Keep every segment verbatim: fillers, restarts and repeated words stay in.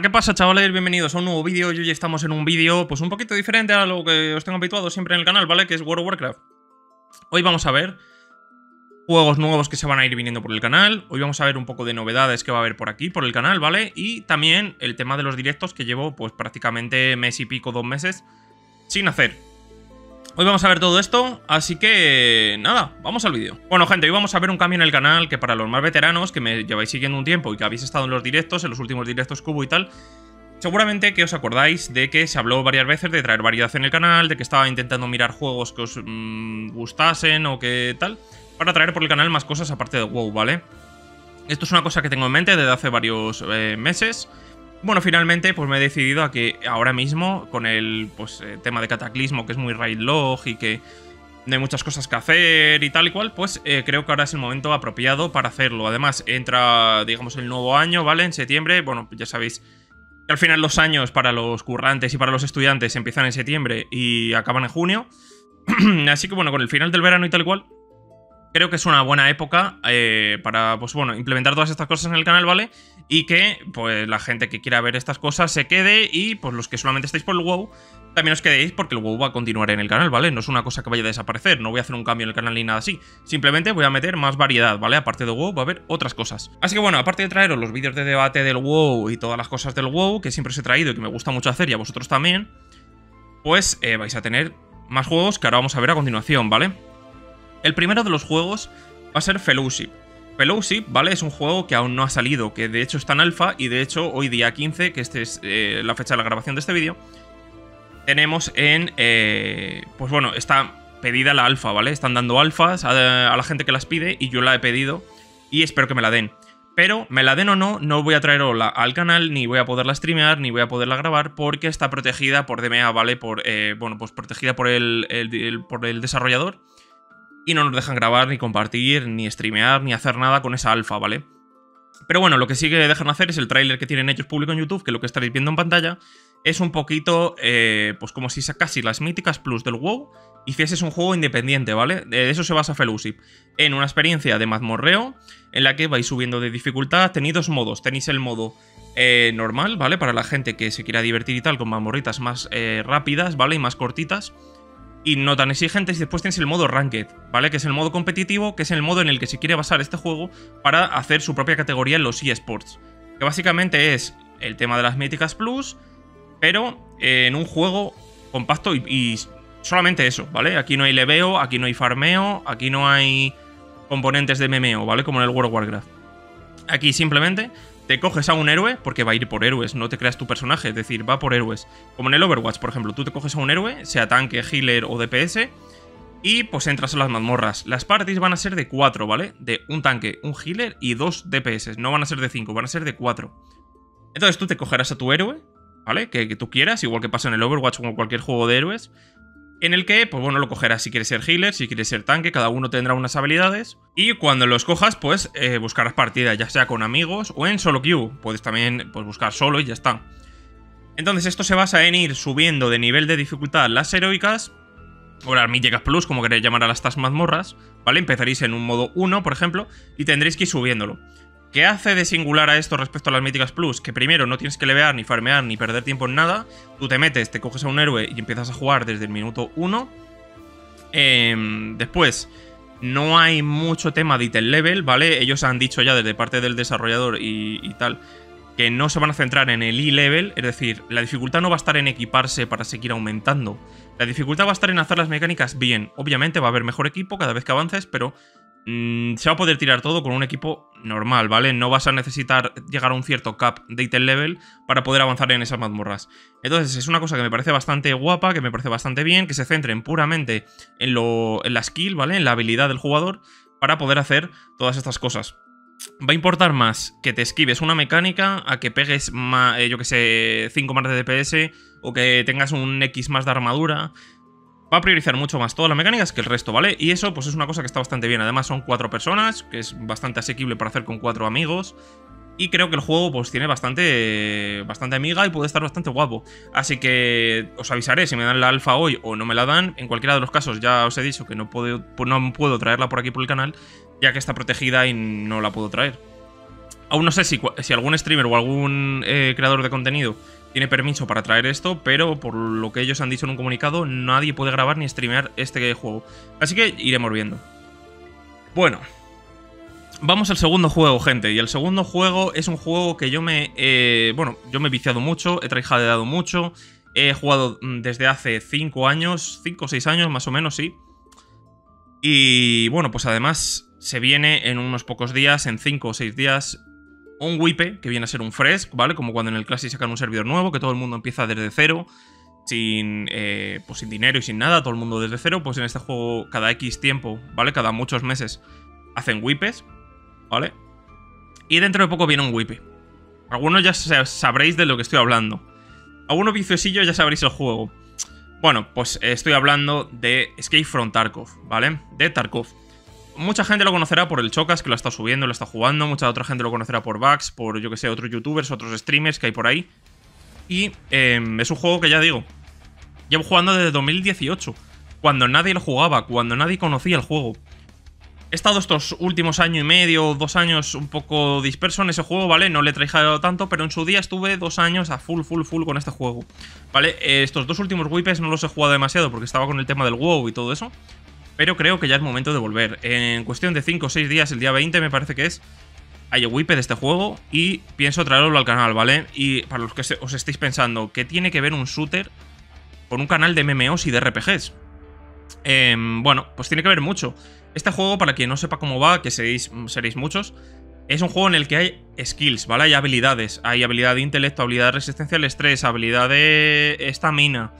Hola, ¿qué pasa, chavales? Bienvenidos a un nuevo vídeo. Y hoy estamos en un vídeo, pues un poquito diferente a lo que os tengo habituado siempre en el canal, ¿vale? Que es World of Warcraft. Hoy vamos a ver juegos nuevos que se van a ir viniendo por el canal. Hoy vamos a ver un poco de novedades que va a haber por aquí, por el canal, ¿vale? Y también el tema de los directos que llevo, pues prácticamente mes y pico, dos meses, sin hacer. Hoy vamos a ver todo esto, así que nada, vamos al vídeo. Bueno, gente, hoy vamos a ver un cambio en el canal que para los más veteranos, que me lleváis siguiendo un tiempo y que habéis estado en los directos, en los últimos directos que hubo y tal, seguramente que os acordáis de que se habló varias veces de traer variedad en el canal, de que estaba intentando mirar juegos que os mmm, gustasen o que tal, para traer por el canal más cosas aparte de WoW, ¿vale? Esto es una cosa que tengo en mente desde hace varios eh, meses. Bueno, finalmente pues me he decidido a que ahora mismo, con el pues, eh, tema de Cataclismo, que es muy raid log y que hay muchas cosas que hacer y tal y cual, pues eh, creo que ahora es el momento apropiado para hacerlo. Además, entra, digamos, el nuevo año, ¿vale? En septiembre, bueno, ya sabéis que al final los años para los currantes y para los estudiantes empiezan en septiembre y acaban en junio. Así que, bueno, con el final del verano y tal y cual, creo que es una buena época eh, para, pues bueno, implementar todas estas cosas en el canal, ¿vale? Y que, pues, la gente que quiera ver estas cosas se quede y, pues, los que solamente estáis por el WoW, también os quedéis porque el WoW va a continuar en el canal, ¿vale? No es una cosa que vaya a desaparecer, no voy a hacer un cambio en el canal ni nada así. Simplemente voy a meter más variedad, ¿vale? Aparte de WoW va a haber otras cosas. Así que, bueno, aparte de traeros los vídeos de debate del WoW y todas las cosas del WoW, que siempre os he traído y que me gusta mucho hacer y a vosotros también, pues eh, vais a tener más juegos que ahora vamos a ver a continuación, ¿vale? El primero de los juegos va a ser Fellowship. Fellowship, ¿vale? Es un juego que aún no ha salido, que de hecho está en alfa y de hecho hoy día quince, que este es eh, la fecha de la grabación de este vídeo, tenemos en... Eh, pues bueno, está pedida la alfa, ¿vale? Están dando alfas a, a la gente que las pide y yo la he pedido y espero que me la den. Pero me la den o no, no voy a traer la, al canal, ni voy a poderla streamear, ni voy a poderla grabar, porque está protegida por D M A, ¿vale? Por, eh, bueno, pues protegida por el, el, el, por el desarrollador. Y no nos dejan grabar, ni compartir, ni streamear, ni hacer nada con esa alfa, ¿vale? Pero bueno, lo que sí que dejan hacer es el tráiler que tienen ellos público en YouTube, que lo que estaréis viendo en pantalla es un poquito, eh, pues como si sacasi las míticas plus del WoW hicieses un juego independiente, ¿vale? De eso se basa Fellowship, en una experiencia de mazmorreo en la que vais subiendo de dificultad. Tenéis dos modos, tenéis el modo eh, normal, ¿vale? Para la gente que se quiera divertir y tal, con mazmorritas más eh, rápidas, ¿vale? Y más cortitas y no tan exigentes. Y después tienes el modo Ranked, ¿vale? Que es el modo competitivo, que es el modo en el que se quiere basar este juego para hacer su propia categoría en los eSports. Que básicamente es el tema de las míticas plus, pero eh, en un juego compacto y, y solamente eso, ¿vale? Aquí no hay leveo, aquí no hay farmeo, aquí no hay componentes de memeo, ¿vale? Como en el World of Warcraft. Aquí simplemente te coges a un héroe, porque va a ir por héroes, no te creas tu personaje, es decir, va por héroes. Como en el Overwatch, por ejemplo, tú te coges a un héroe, sea tanque, healer o D P S, y pues entras a las mazmorras. Las parties van a ser de cuatro, ¿vale? De un tanque, un healer y dos D P S, no van a ser de cinco, van a ser de cuatro. Entonces tú te cogerás a tu héroe, ¿vale? Que, que tú quieras, igual que pasa en el Overwatch o en cualquier juego de héroes, en el que, pues bueno, lo cogerás si quieres ser healer, si quieres ser tanque, cada uno tendrá unas habilidades. Y cuando los cojas, pues eh, buscarás partida, ya sea con amigos o en solo queue. Puedes también pues, buscar solo y ya está. Entonces esto se basa en ir subiendo de nivel de dificultad las heroicas, o las míticas plus, como queréis llamar a las tas mazmorras, ¿vale? Empezaréis en un modo uno, por ejemplo, y tendréis que ir subiéndolo. ¿Qué hace de singular a esto respecto a las míticas plus? Que primero no tienes que levear, ni farmear, ni perder tiempo en nada. Tú te metes, te coges a un héroe y empiezas a jugar desde el minuto uno. Eh, después, no hay mucho tema de item level, ¿vale? Ellos han dicho ya desde parte del desarrollador y, y tal, que no se van a centrar en el e-level. Es decir, la dificultad no va a estar en equiparse para seguir aumentando. La dificultad va a estar en hacer las mecánicas bien. Obviamente va a haber mejor equipo cada vez que avances, pero se va a poder tirar todo con un equipo normal, ¿vale? No vas a necesitar llegar a un cierto cap de item level para poder avanzar en esas mazmorras. Entonces es una cosa que me parece bastante guapa, que me parece bastante bien, que se centren puramente en, lo, en la skill, ¿vale? En la habilidad del jugador para poder hacer todas estas cosas. Va a importar más que te esquives una mecánica a que pegues, más, yo que sé, cinco más de D P S o que tengas un X más de armadura. Va a priorizar mucho más todas las mecánicas que el resto, ¿vale? Y eso, pues es una cosa que está bastante bien. Además, son cuatro personas, que es bastante asequible para hacer con cuatro amigos. Y creo que el juego, pues, tiene bastante, bastante amiga y puede estar bastante guapo. Así que os avisaré si me dan la alfa hoy o no me la dan. En cualquiera de los casos, ya os he dicho que no puedo, no puedo traerla por aquí por el canal, ya que está protegida y no la puedo traer. Aún no sé si, si algún streamer o algún eh, creador de contenido tiene permiso para traer esto, pero por lo que ellos han dicho en un comunicado, nadie puede grabar ni streamear este juego. Así que iremos viendo. Bueno, vamos al segundo juego, gente. Y el segundo juego es un juego que yo me... Eh, bueno, yo me he viciado mucho, he tryhardeado mucho. He jugado desde hace cinco años, cinco o seis años más o menos, sí. Y bueno, pues además se viene en unos pocos días, en cinco o seis días... un wipe, que viene a ser un fresh, ¿vale? Como cuando en el Classic sacan un servidor nuevo, que todo el mundo empieza desde cero, sin, eh, pues sin dinero y sin nada, todo el mundo desde cero. Pues en este juego cada X tiempo, ¿vale? Cada muchos meses hacen wipes, ¿vale? Y dentro de poco viene un wipe. Algunos ya sabréis de lo que estoy hablando. Algunos viciosillos ya sabréis el juego. Bueno, pues estoy hablando de Escape from Tarkov, ¿vale? De Tarkov. Mucha gente lo conocerá por el Chocas, que lo está subiendo, lo está jugando. Mucha otra gente lo conocerá por Bugs, por yo que sé, otros youtubers, otros streamers que hay por ahí. Y eh, es un juego que ya digo, llevo jugando desde dos mil dieciocho, cuando nadie lo jugaba, cuando nadie conocía el juego. He estado estos últimos año y medio, dos años un poco disperso en ese juego, ¿vale? No le he traído tanto, pero en su día estuve dos años a full, full, full con este juego, ¿vale? Estos dos últimos wipes no los he jugado demasiado porque estaba con el tema del WoW y todo eso. Pero creo que ya es momento de volver. En cuestión de cinco o seis días, el día veinte me parece que es, hay un wipe de este juego y pienso traerlo al canal, ¿vale? Y para los que os estéis pensando, ¿qué tiene que ver un shooter con un canal de M M Os y de R P Gs? Eh, bueno, pues tiene que ver mucho. Este juego, para quien no sepa cómo va, que seréis, seréis muchos, es un juego en el que hay skills, ¿vale? Hay habilidades. Hay habilidad de intelecto, habilidad de resistencia al estrés, habilidad de estamina.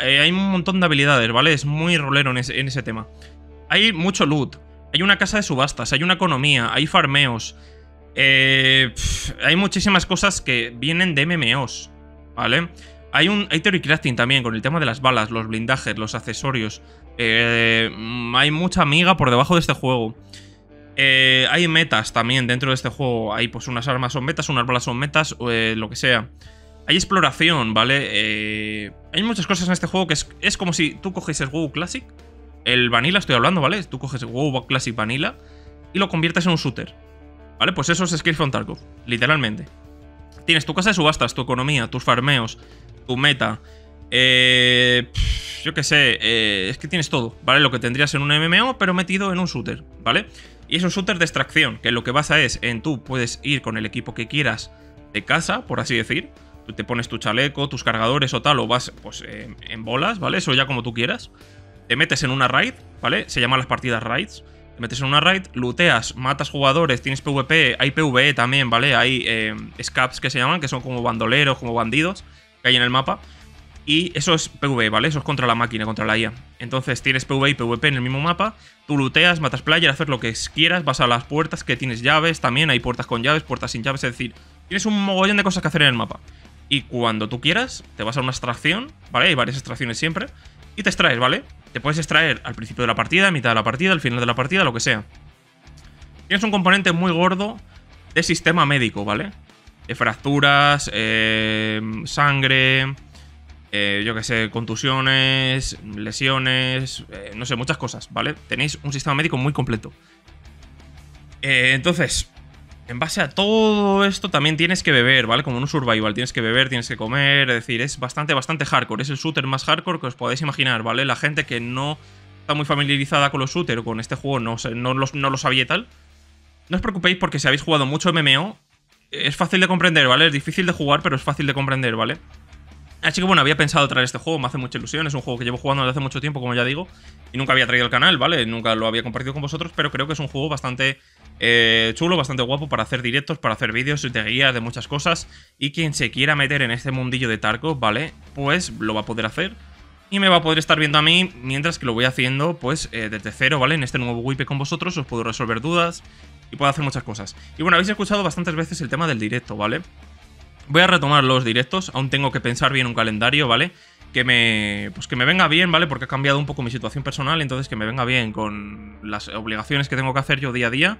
Eh, hay un montón de habilidades, ¿vale? Es muy rolero en ese, en ese tema. Hay mucho loot, hay una casa de subastas, hay una economía, hay farmeos. Eh, pff, hay muchísimas cosas que vienen de M M Os, ¿vale? Hay un hay theory crafting también, con el tema de las balas, los blindajes, los accesorios. Eh, hay mucha miga por debajo de este juego. Eh, hay metas también dentro de este juego. Hay pues unas armas son metas, unas balas son metas, eh, lo que sea. Hay exploración, ¿vale? Eh, hay muchas cosas en este juego que es, es como si tú coges el WoW Classic, el Vanilla estoy hablando, ¿vale? Tú coges el WoW Classic Vanilla y lo conviertes en un shooter, ¿vale? Pues eso es Escape from Tarkov, literalmente. Tienes tu casa de subastas, tu economía, tus farmeos, tu meta, eh, pff, yo qué sé, eh, es que tienes todo, ¿vale? Lo que tendrías en un M M O pero metido en un shooter, ¿vale? Y es un shooter de extracción, que lo que pasa es en tú puedes ir con el equipo que quieras de casa, por así decir. Tú te pones tu chaleco, tus cargadores o tal, o vas pues eh, en bolas, ¿vale? Eso ya como tú quieras. Te metes en una raid, ¿vale? Se llaman las partidas raids. Te metes en una raid, looteas, matas jugadores, tienes P V P, hay P V E también, ¿vale? Hay eh, scabs que se llaman, que son como bandoleros, como bandidos que hay en el mapa. Y eso es P V E, ¿vale? Eso es contra la máquina, contra la I A. Entonces tienes P V E y P V P en el mismo mapa. Tú looteas, matas player, haces lo que quieras, vas a las puertas que tienes llaves, también hay puertas con llaves, puertas sin llaves, es decir, tienes un mogollón de cosas que hacer en el mapa. Y cuando tú quieras, te vas a una extracción, ¿vale? Hay varias extracciones siempre. Y te extraes, ¿vale? Te puedes extraer al principio de la partida, a mitad de la partida, al final de la partida, lo que sea. Tienes un componente muy gordo de sistema médico, ¿vale? De fracturas, eh, sangre, eh, yo qué sé, contusiones, lesiones, eh, no sé, muchas cosas, ¿vale? Tenéis un sistema médico muy completo. Eh, entonces... En base a todo esto también tienes que beber, ¿vale? Como en un survival, tienes que beber, tienes que comer, es decir, es bastante, bastante hardcore. Es el shooter más hardcore que os podáis imaginar, ¿vale? La gente que no está muy familiarizada con los shooters o con este juego no, no, no, no lo sabía y tal. No os preocupéis porque si habéis jugado mucho M M O, es fácil de comprender, ¿vale? Es difícil de jugar, pero es fácil de comprender, ¿vale? Así que bueno, había pensado traer este juego, me hace mucha ilusión. Es un juego que llevo jugando desde hace mucho tiempo, como ya digo, y nunca había traído al canal, ¿vale? Nunca lo había compartido con vosotros, pero creo que es un juego bastante... Eh, chulo, bastante guapo para hacer directos, para hacer vídeos de guías, de muchas cosas. Y quien se quiera meter en este mundillo de Tarkov, ¿vale? Pues lo va a poder hacer y me va a poder estar viendo a mí mientras que lo voy haciendo, pues, eh, desde cero, ¿vale? En este nuevo wipe con vosotros os puedo resolver dudas y puedo hacer muchas cosas. Y bueno, habéis escuchado bastantes veces el tema del directo, ¿vale? Voy a retomar los directos, aún tengo que pensar bien un calendario, ¿vale? Que me, pues que me venga bien, ¿vale? Porque ha cambiado un poco mi situación personal, entonces que me venga bien con las obligaciones que tengo que hacer yo día a día,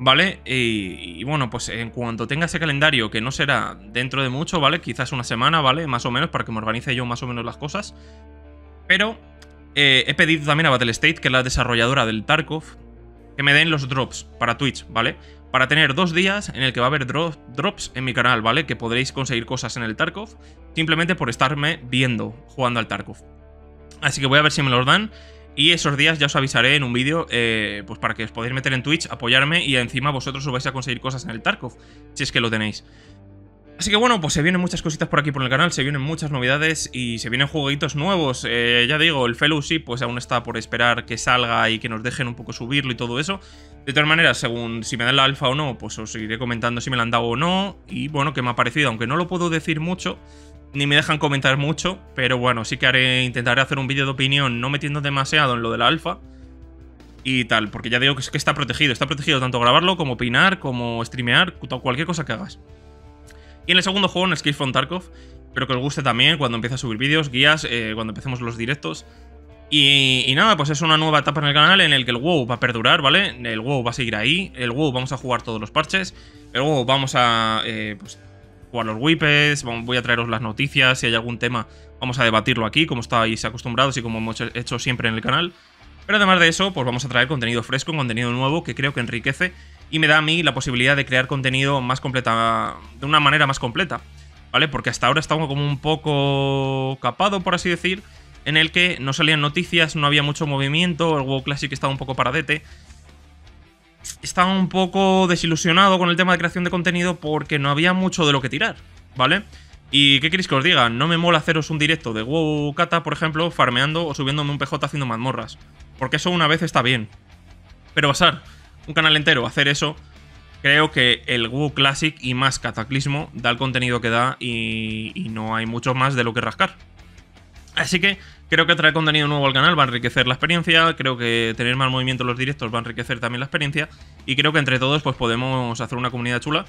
¿vale? Y, y bueno, pues en cuanto tenga ese calendario, que no será dentro de mucho, ¿vale? Quizás una semana, ¿vale? Más o menos, para que me organice yo más o menos las cosas. Pero eh, he pedido también a Battlestate, que es la desarrolladora del Tarkov, que me den los drops para Twitch, ¿vale? Para tener dos días en el que va a haber dro drops en mi canal, ¿vale? Que podréis conseguir cosas en el Tarkov, simplemente por estarme viendo jugando al Tarkov. Así que voy a ver si me los dan. Y esos días ya os avisaré en un vídeo, eh, pues para que os podáis meter en Twitch, apoyarme y encima vosotros os vais a conseguir cosas en el Tarkov, si es que lo tenéis. Así que bueno, pues se vienen muchas cositas por aquí por el canal, se vienen muchas novedades y se vienen jueguitos nuevos. Eh, ya digo, el Fellowship pues aún está por esperar que salga y que nos dejen un poco subirlo y todo eso. De todas maneras, según si me dan la alfa o no, pues os iré comentando si me la han dado o no. Y bueno, que me ha parecido, aunque no lo puedo decir mucho, ni me dejan comentar mucho, pero bueno, sí que haré, intentaré hacer un vídeo de opinión no metiendo demasiado en lo de la alfa y tal, porque ya digo que es que está protegido, está protegido tanto grabarlo como opinar, como streamear, cualquier cosa que hagas. Y en el segundo juego, en Escape from Tarkov, espero que os guste también cuando empiece a subir vídeos, guías, eh, cuando empecemos los directos. Y, y nada, pues es una nueva etapa en el canal en el que el WoW va a perdurar, ¿vale? El WoW va a seguir ahí, el WoW vamos a jugar todos los parches, el WoW vamos a... Eh, pues, jugar los whippes, voy a traeros las noticias, si hay algún tema vamos a debatirlo aquí, como estáis acostumbrados y como hemos hecho siempre en el canal. Pero además de eso, pues vamos a traer contenido fresco, contenido nuevo, que creo que enriquece y me da a mí la posibilidad de crear contenido más completa, de una manera más completa, ¿vale? Porque hasta ahora estaba como un poco capado, por así decir, en el que no salían noticias, no había mucho movimiento, el WoW Classic estaba un poco paradete. Estaba un poco desilusionado con el tema de creación de contenido porque no había mucho de lo que tirar, ¿vale? ¿Y qué queréis que os diga? No me mola haceros un directo de WoW Cata, por ejemplo, farmeando o subiéndome un P J haciendo mazmorras, porque eso una vez está bien. Pero basar un canal entero a hacer eso, creo que el WoW Classic y más Cataclismo da el contenido que da y, y no hay mucho más de lo que rascar. Así que creo que traer contenido nuevo al canal va a enriquecer la experiencia, creo que tener más movimiento en los directos va a enriquecer también la experiencia y creo que entre todos pues podemos hacer una comunidad chula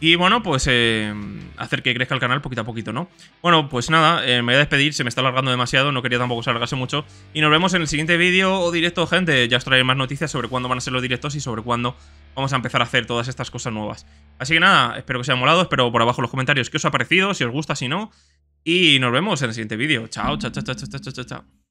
y bueno, pues eh, hacer que crezca el canal poquito a poquito, ¿no? Bueno, pues nada, eh, me voy a despedir, se me está alargando demasiado, no quería tampoco alargarse mucho y nos vemos en el siguiente vídeo o directo, gente. Ya os traeré más noticias sobre cuándo van a ser los directos y sobre cuándo vamos a empezar a hacer todas estas cosas nuevas. Así que nada, espero que os haya molado, espero por abajo en los comentarios qué os ha parecido, si os gusta, si no. Y nos vemos en el siguiente vídeo. Chao, chao, chao, chao, chao, chao, chao.